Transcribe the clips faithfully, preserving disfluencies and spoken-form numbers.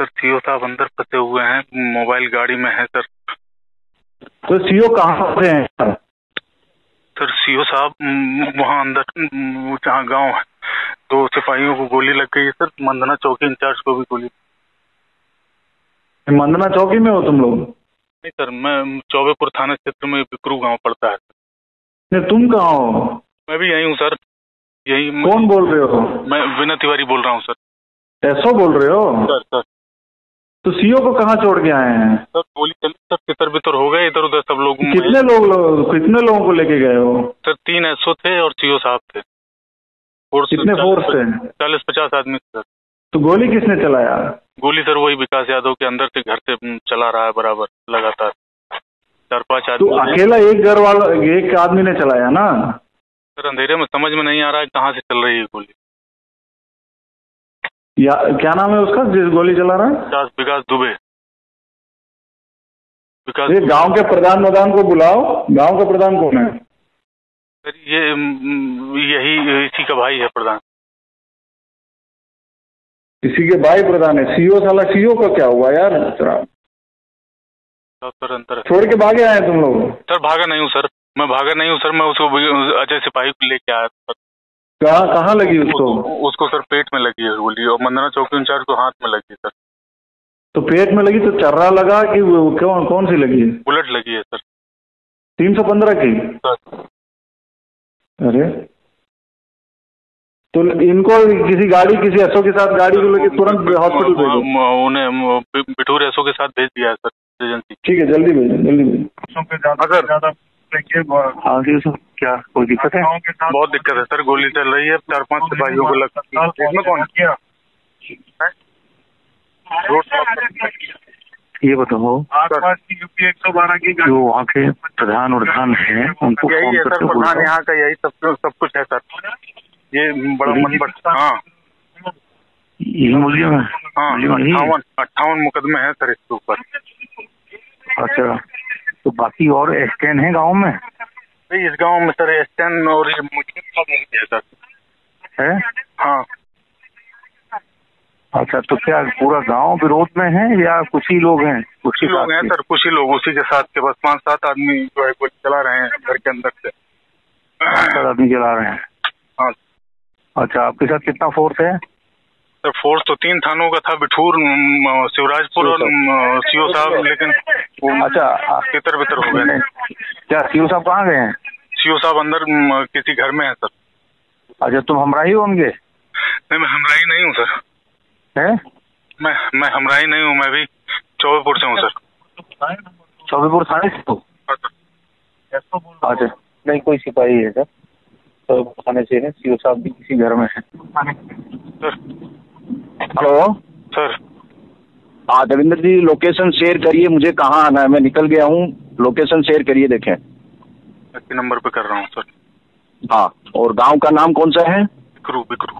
Sir CO साहब अंदर फंसे हुए हैं, मोबाइल गाड़ी में है सर। तो सीओ कहाँ पे हैं सर? सर सीओ साहब वहाँ अंदर जहाँ गांव है, दो सिपाहियों को गोली लग गई है सर, मंदना चौकी इंचार्ज को भी गोली। मंदना चौकी में हो तुम लोग? नहीं सर, मैं चौबेपुर थाना क्षेत्र में बिकरू गांव पड़ता है। नहीं तुम कहाँ हो? मैं भी यही हूँ सर। यही कौन बोल रहे हो? मैं विनय तिवारी बोल रहा हूँ सर। ऐसा बोल रहे हो सर? सर तो सीओ को कहाँ छोड़ के आए हैं सर? गोली चली सर, तितर बितर हो गए इधर उधर सब लोग। कितने लोग लो, कितने लोगों को लेके गए हो सर? तीन एसओ थे और सीओ साहब थे। कितने फोर्स थे? चालीस पचास आदमी सर। तो गोली किसने चलाया? गोली सर वही विकास यादव के अंदर से घर से चला रहा है बराबर लगातार चार पाँच आदमी। तो अकेला एक घर वाला एक आदमी ने चलाया ना सर? अंधेरे में समझ में नहीं आ रहा है कहाँ से चल रही है गोली। या, क्या नाम है उसका जिस गोली चला रहा है? विकास विकास दुबे। विकास ये गांव के प्रधान प्रधान को बुलाओ। गांव का प्रधान कौन है सर? ये यही इसी का भाई है प्रधान। इसी के भाई प्रधान है। सीओ साला सीओ का क्या हुआ यार? सर अंतर छोड़ के भागे आए तुम लोग? सर भागा नहीं हूँ सर, मैं भागा नहीं हूँ सर, मैं उसको अजय सिपाही को लेके आया था। कहाँ कहाँ लगी उसको? उसको सर पेट में लगी है गोली और मंदना चौकी इंचार्ज को हाथ में लगी सर। तो पेट में लगी तो चर्रा लगा कि कौन कौन सी लगी है? बुलेट लगी है सर, तीन सौ पंद्रह की सर। अरे तो इनको किसी गाड़ी किसी एसओ के साथ गाड़ी को लेकर तुरंत हॉस्पिटल भेजो। उन्हें बिठूर एसओ के साथ भेज दिया है सर एजेंसी। ठीक है जल्दी भेजो जल्दी भेजो। क्या कोई दिक्कत है? बहुत दिक्कत है सर, गोली चल रही है, चार पाँच सिपाहियों को लग इसमें कौन किया? ये बताओ जो वहाँ के प्रधान उधान है उनको यही है सर प्रधान यहाँ का, यही सब सब कुछ है सर। ये बड़ा मन बढ़ता हाँ अट्ठावन अट्ठावन मुकदमे हैं सर इसके ऊपर। अच्छा तो बाकी और एस टेन है गांव में? इस गांव में सर एस टेन और ये मुझे सब नहीं दिया सर है। हाँ अच्छा तो क्या पूरा गांव विरोध में है या कुछ ही लोग हैं? कुछ ही लोग हैं सर, कुछ ही लोग उसी के साथ के बस पाँच सात आदमी जो है कुछ चला रहे हैं घर के अंदर से। सात आदमी चला रहे हैं? हाँ। अच्छा आपके साथ कितना फोर्स है सर? फोर्स तो तीन थानों का था, बिठूर शिवराजपुर और सीओ साहब, लेकिन अच्छा तितर बितर हो गए। क्या सीओ साहब कहाँ गए हैं? सीओ साहब अंदर किसी घर में है सर। अच्छा तुम हमराही हो उनके? नहीं मैं हमराही नहीं हूँ सर। है मैं मैं हमराही नहीं हूँ, मैं भी चौबेपुर से हूँ सर। चौबेपुर थाने से हो? अच्छा नहीं कोई सिपाही है सर चौबेपुर थाने से है, सीओ साहब भी किसी घर में है सर। Hello sir. हाँ देविंदर जी लोकेशन शेयर करिए, मुझे कहाँ आना है, मैं निकल गया हूँ, लोकेशन शेयर करिए देखें। इसी नंबर पे कर रहा हूँ सर। हाँ और गांव का नाम कौन सा है? बिकरू बिकरू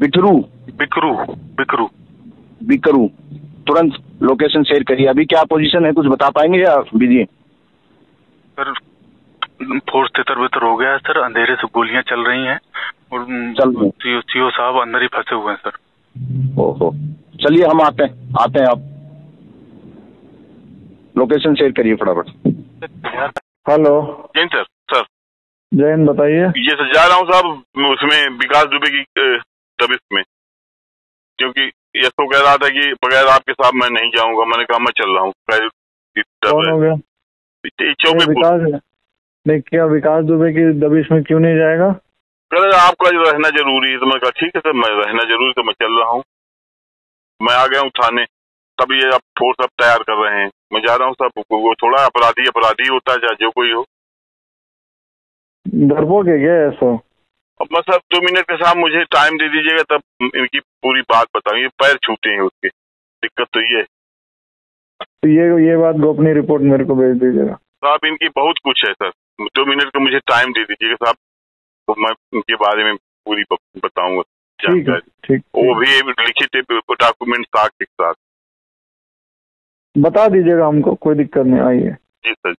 बिठरू बिकरू बिकरू बिकरू। तुरंत लोकेशन शेयर करिए। अभी क्या पोजीशन है कुछ बता पाएंगे या बिजी? सर फोर्स तितर बितर हो गया है सर, अंधेरे से गोलियाँ चल रही हैं और सीओ सीओ साहब अंदर ही फंसे हुए हैं सर। ओहो चलिए हम आते हैं आते हैं आप लोकेशन शेयर करिए फटाफट। Hello Jain sir. Sir Jain बताइए। ये सर जा रहा हूँ साहब उसमें विकास दुबे की तबीयत में, क्योंकि ये तो कह रहा था कि बगैर आपके साथ मैं नहीं जाऊँगा, मैंने कहा मैं चल रहा हूँ। चौबे नहीं क्या विकास दुबे की दबिश में क्यों नहीं जाएगा? कह रहा आपका रहना जरूरी है, तो मैंने कहा ठीक है सर मैं रहना जरूरी, तो मैं चल रहा हूँ। मैं आ गया हूँ थाने, तब ये आप फोर्स अब तैयार कर रहे हैं, मैं जा रहा हूँ सब। वो थोड़ा अपराधी अपराधी होता है चाहे जो कोई हो। डरपोक है क्या ऐसा? अब मैं सब दो मिनट के साथ मुझे टाइम दे दीजिएगा तब इनकी पूरी बात बताऊँ। ये पैर छूटे हैं उसके, दिक्कत तो ये तो ये ये बात गोपनीय रिपोर्ट मेरे को भेज दीजिएगा साहब। इनकी बहुत कुछ है सर, दो मिनट का मुझे टाइम दे दीजिएगा साहब, तो मैं इनके बारे में पूरी बताऊँगा। ठीक है, ठीक वो भी लिखित डॉक्यूमेंट साथ के साथ बता दीजिएगा हमको, कोई दिक्कत नहीं। आइए जी सर जी।